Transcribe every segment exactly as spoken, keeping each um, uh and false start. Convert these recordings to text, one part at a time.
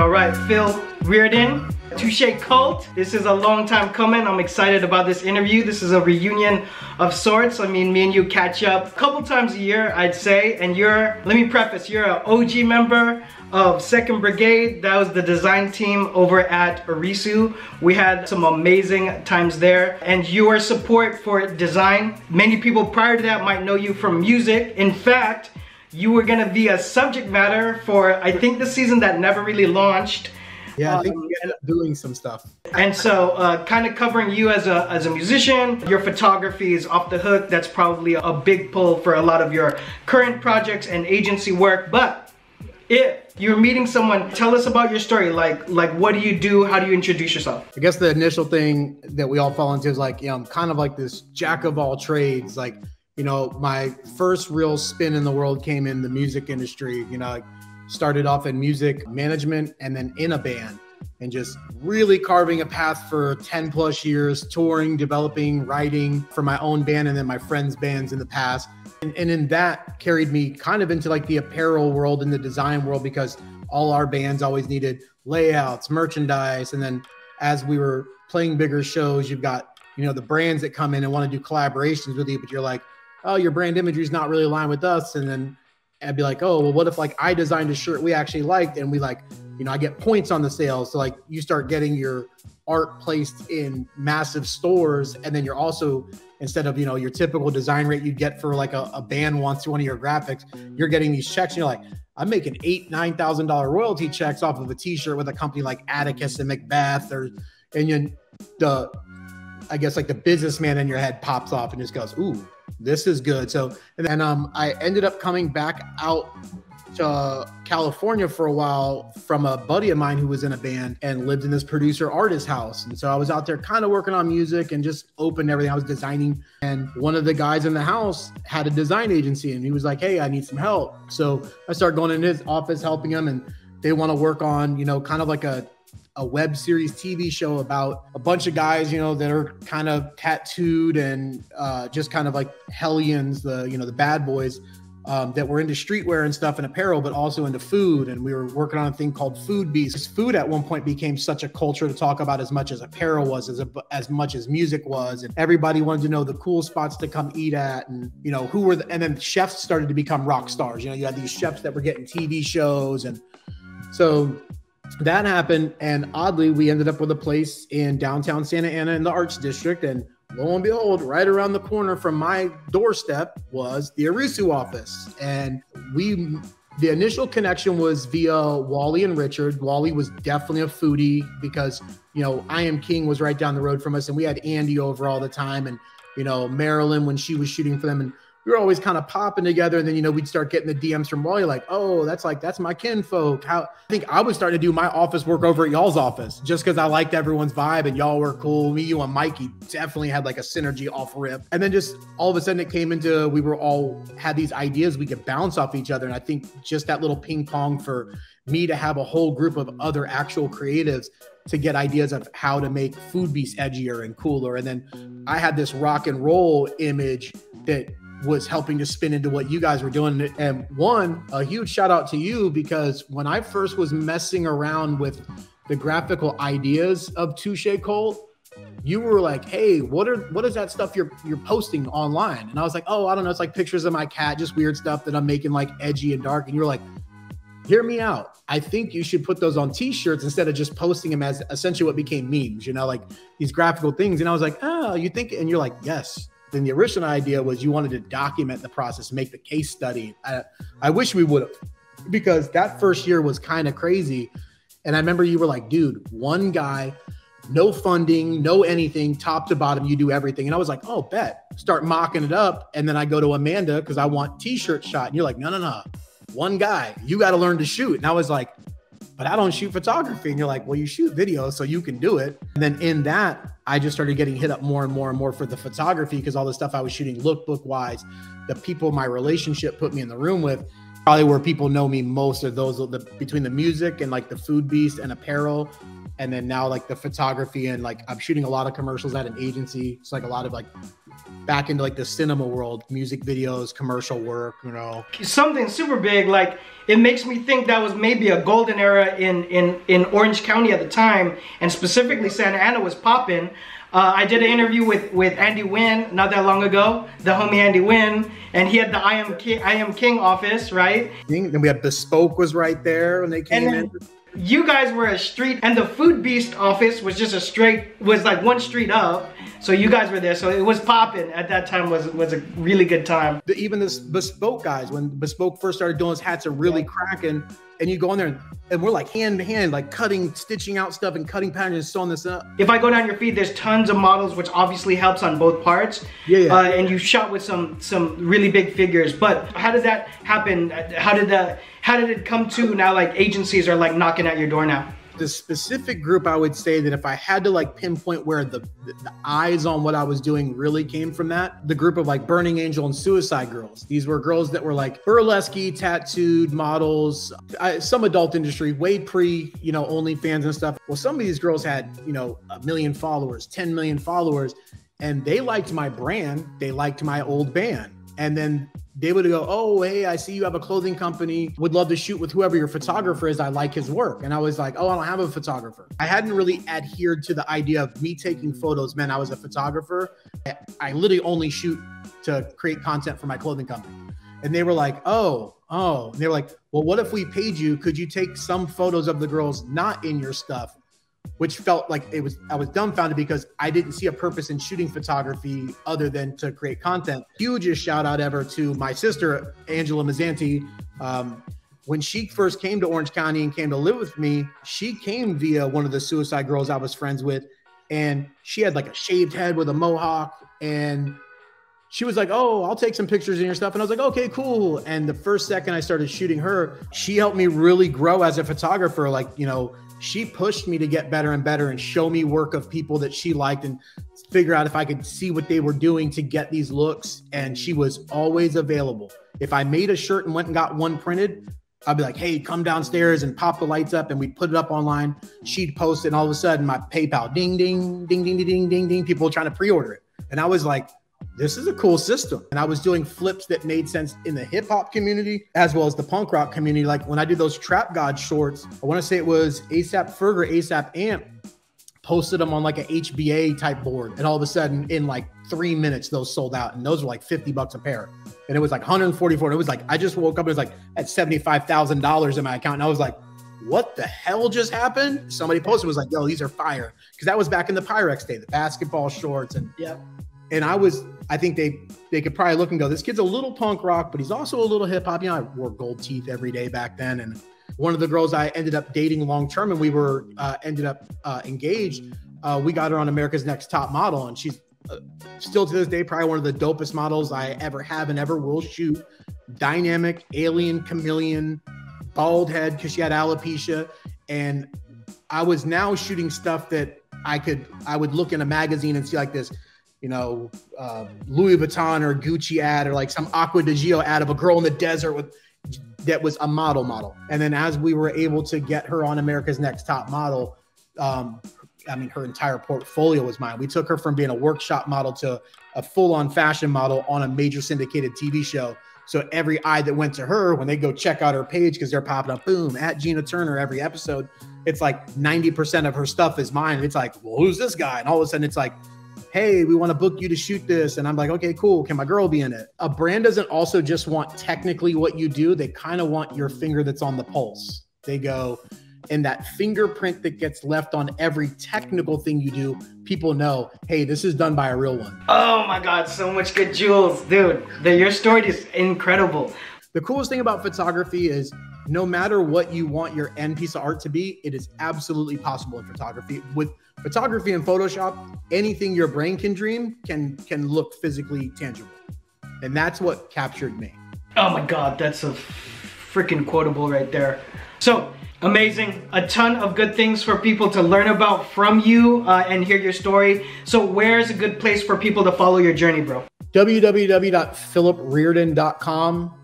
All right, Phil Reardon, Touche Kvlt. This is a long time coming. I'm excited about this interview. This is a reunion of sorts. I mean, me and you catch up a couple times a year, I'd say. And you're, let me preface, you're an O G member of Second Brigade. That was the design team over at Orisue. We had some amazing times there. And your support for design. Many people prior to that might know you from music. In fact, you were gonna be a subject matter for, I think, the season that never really launched. Yeah, I think we ended up doing some stuff. And so uh, kind of covering you as a, as a musician, your photography is off the hook. That's probably a big pull for a lot of your current projects and agency work. But if you're meeting someone, tell us about your story. Like, like what do you do? How do you introduce yourself? I guess the initial thing that we all fall into is like, you know, I'm kind of like this jack of all trades. Like, you know, my first real spin in the world came in the music industry, you know, like, started off in music management and then in a band and just really carving a path for ten plus years, touring, developing, writing for my own band and then my friends' bands in the past. And, and in that carried me kind of into like the apparel world and the design world because all our bands always needed layouts, merchandise. And then as we were playing bigger shows, you've got, you know, the brands that come in and want to do collaborations with you, but you're like, oh, your brand imagery is not really aligned with us. And then I'd be like, oh, well, what if like I designed a shirt we actually liked and we like, you know, I get points on the sales. So like you start getting your art placed in massive stores. And then you're also, instead of, you know, your typical design rate you get for like a, a band wants one of your graphics, you're getting these checks and you're like, I'm making eight, nine thousand dollar royalty checks off of a t-shirt with a company like Atticus and Macbeth or, and then the, I guess like the businessman in your head pops off and just goes, ooh, this is good. So, and then um, I ended up coming back out to uh, California for a while from a buddy of mine who was in a band and lived in this producer artist house. And so I was out there kind of working on music and just open everything. I was designing. And one of the guys in the house had a design agency and he was like, hey, I need some help. So I started going into his office, helping him. And they want to work on, you know, kind of like a a web series T V show about a bunch of guys, you know, that are kind of tattooed and uh, just kind of like hellions, the, you know, the bad boys um, that were into streetwear and stuff and apparel, but also into food. And we were working on a thing called Foodbeast. Food at one point became such a culture to talk about as much as apparel was, as, a, as much as music was. And everybody wanted to know the cool spots to come eat at and, you know, who were the, and then chefs started to become rock stars. You know, you had these chefs that were getting T V shows. And so that happened, and oddly, we ended up with a place in downtown Santa Ana in the Arts District, and lo and behold, right around the corner from my doorstep was the Orisue office, and we, the initial connection was via Wally and Richard. Wally was definitely a foodie because, you know, I Am King was right down the road from us, and we had Andy over all the time, and, you know, Marilyn when she was shooting for them, and we were always kind of popping together. And then, you know, we'd start getting the D Ms from Wally like, oh, that's like, that's my kinfolk. How, I think I was starting to do my office work over at y'all's office just because I liked everyone's vibe and y'all were cool. Me, you, and Mikey definitely had like a synergy off rip. And then just all of a sudden it came into, we were all had these ideas we could bounce off each other. And I think just that little ping pong for me to have a whole group of other actual creatives to get ideas of how to make Foodbeast edgier and cooler. And then I had this rock and roll image that was helping to spin into what you guys were doing. And one, a huge shout out to you, because when I first was messing around with the graphical ideas of Touche Kvlt, you were like, hey, what are what is that stuff you're you're posting online? And I was like, oh, I don't know, it's like pictures of my cat, just weird stuff that I'm making like edgy and dark. And you were like, hear me out. I think you should put those on t-shirts instead of just posting them as essentially what became memes, you know, like these graphical things. And I was like, oh, you think, and you're like, yes. Then the original idea was you wanted to document the process, make the case study. I, I wish we would have, because that first year was kind of crazy. And I remember you were like, dude, one guy, no funding, no anything, top to bottom, you do everything. And I was like, oh, bet. Start mocking it up. And then I go to Amanda because I want t-shirt shot. And you're like, no, no, no. One guy, you got to learn to shoot. And I was like, but I don't shoot photography. And you're like, well, you shoot video, so you can do it. And then in that, I just started getting hit up more and more and more for the photography because all the stuff I was shooting lookbook wise, the people my relationship put me in the room with, probably where people know me most of those the, between the music and like the Foodbeast and apparel. And then now like the photography and like I'm shooting a lot of commercials at an agency. It's like a lot of like back into like the cinema world, music videos, commercial work, you know. Something super big, like it makes me think that was maybe a golden era in, in, in Orange County at the time, and specifically Santa Ana was popping. Uh, I did an interview with, with Andy Nguyen not that long ago, the homie Andy Nguyen, and he had the I Am King, I Am King office, right? Then we had Bespoke was right there when they came in. You guys were a street, and the Foodbeast office was just a straight, was like one street up. So you guys were there, so it was popping at that time. Was was a really good time. Even this Bespoke guys, when Bespoke first started doing his hats, are really yeah. cracking. And you go in there and, and we're like hand to hand, like cutting, stitching out stuff and cutting patterns and sewing this up. If I go down your feed, there's tons of models, which obviously helps on both parts. Yeah, yeah. Uh, and you shot with some some really big figures. But how did that happen? How did that, how did it come to now like agencies are like knocking at your door now? The specific group, I would say that if I had to like pinpoint where the, the, the eyes on what I was doing really came from, that, the group of like Burning Angel and Suicide Girls. These were girls that were like burlesque, tattooed models, I, some adult industry, way pre, you know, OnlyFans and stuff. Well, some of these girls had, you know, a million followers, ten million followers, and they liked my brand. They liked my old band. And then they would go, oh, hey, I see you have a clothing company. Would love to shoot with whoever your photographer is. I like his work. And I was like, oh, I don't have a photographer. I hadn't really adhered to the idea of me taking photos. Man, I was a photographer. I literally only shoot to create content for my clothing company. And they were like, oh, oh. And they were like, well, what if we paid you? Could you take some photos of the girls not in your stuff? Which felt like it was, I was dumbfounded because I didn't see a purpose in shooting photography other than to create content. Hugest shout out ever to my sister, Angela Mazzanti. Um, when she first came to Orange County and came to live with me, she came via one of the Suicide Girls I was friends with. And she had like a shaved head with a mohawk. And she was like, oh, I'll take some pictures in your stuff. And I was like, okay, cool. And the first second I started shooting her, she helped me really grow as a photographer. Like, you know, she pushed me to get better and better and show me work of people that she liked and figure out if I could see what they were doing to get these looks. And she was always available. If I made a shirt and went and got one printed, I'd be like, hey, come downstairs and pop the lights up. And we'd put it up online. She'd post it. And all of a sudden my PayPal, ding, ding, ding, ding, ding, ding, ding, ding, people trying to pre-order it. And I was like, this is a cool system. And I was doing flips that made sense in the hip hop community, as well as the punk rock community. Like when I did those Trap God shorts, I want to say it was ASAP Ferg or ASAP Amp posted them on like an H B A type board. And all of a sudden in like three minutes, those sold out. And those were like fifty bucks a pair. And it was like one hundred forty-four. And it was like, I just woke up and it was like, I had seventy-five thousand dollars in my account. And I was like, what the hell just happened? Somebody posted, was like, yo, these are fire. Cause that was back in the Pyrex day, the basketball shorts. And yeah. And I was, I think they they could probably look and go, this kid's a little punk rock, but he's also a little hip hop. You know, I wore gold teeth every day back then. And one of the girls I ended up dating long term, and we were uh, ended up uh, engaged. Uh, we got her on America's Next Top Model, and she's uh, still to this day probably one of the dopest models I ever have and ever will shoot. Dynamic, alien, chameleon, bald head because she had alopecia, and I was now shooting stuff that I could I would look in a magazine and see like this, you know, uh, Louis Vuitton or Gucci ad or like some Aqua di Gio ad of a girl in the desert with that was a model model. And then as we were able to get her on America's Next Top Model, um, I mean, her entire portfolio was mine. We took her from being a workshop model to a full-on fashion model on a major syndicated T V show. So every eye that went to her, when they go check out her page, because they're popping up, boom, at Jeana Turner every episode, it's like ninety percent of her stuff is mine. And it's like, well, who's this guy? And all of a sudden it's like, hey, we want to book you to shoot this. And I'm like, okay, cool. Can my girl be in it? A brand doesn't also just want technically what you do. They kind of want your finger that's on the pulse. They go, and that fingerprint that gets left on every technical thing you do, people know, hey, this is done by a real one. Oh my God, so much good jewels, dude. The, your story is incredible. The coolest thing about photography is no matter what you want your end piece of art to be, it is absolutely possible in photography. With photography and Photoshop, anything your brain can dream can can look physically tangible. And that's what captured me. Oh my God, that's a freaking quotable right there. So amazing, a ton of good things for people to learn about from you uh, and hear your story. So where's a good place for people to follow your journey, bro? w w w dot philip reardon dot com.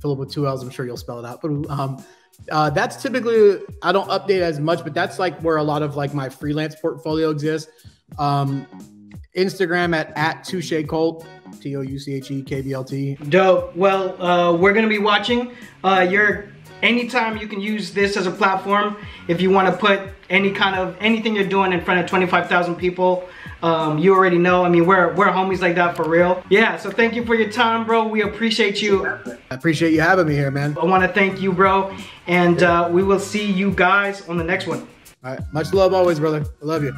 Philip with two L's, I'm sure you'll spell it out. But um, uh, that's typically, I don't update as much, but that's like where a lot of like my freelance portfolio exists. Um, Instagram at, at Touche Kvlt, T O U C H E K B L T. Dope. Well, uh, we're going to be watching uh, your... Anytime you can use this as a platform, if you want to put any kind of anything you're doing in front of twenty-five thousand people, um, you already know. I mean, we're we're homies like that for real. Yeah. So thank you for your time, bro. We appreciate you. I appreciate you having me here, man. I want to thank you, bro, and uh, we will see you guys on the next one. All right. Much love always, brother. I love you.